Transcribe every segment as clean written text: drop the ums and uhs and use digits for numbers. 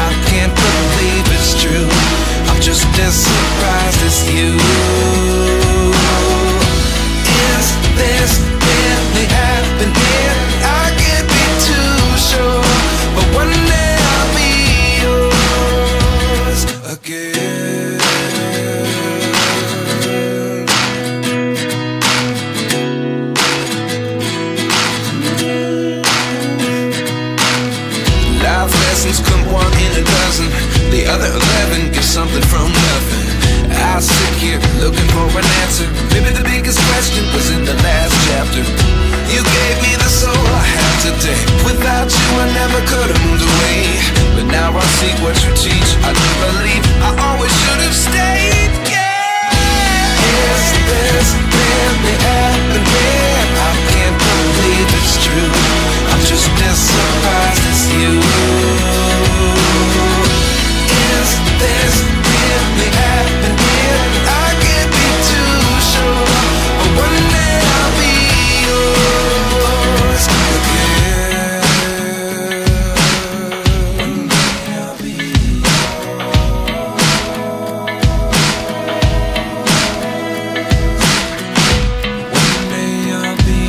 I can't believe it's true. I'm just as surprised as you. Is this really happening? I can't be too sure, but one day I'll be yours again. Come one in a dozen, the other 11 give something from nothing. I sit here looking for an answer. Maybe the biggest question was in the last chapter. You gave me the soul I have today. Without you I never could have moved away, but now I see what you teach. I do believe I always should have stayed, yeah. Is this really happening? I can't believe it's true. I'm just as surprised as you. This really happening? I can't be too sure, but one day I'll be yours again. I'll be yours. One day I'll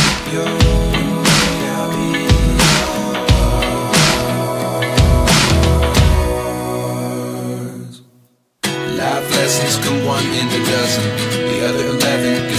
be yours. Lessons come one in a dozen, the other 11 give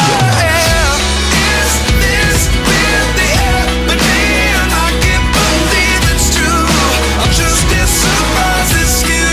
yours. Is this really happening? I can't believe it's true. I'm just as surprised as you.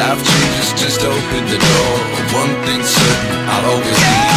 Life changes, just open the door. One thing's certain, I'll always be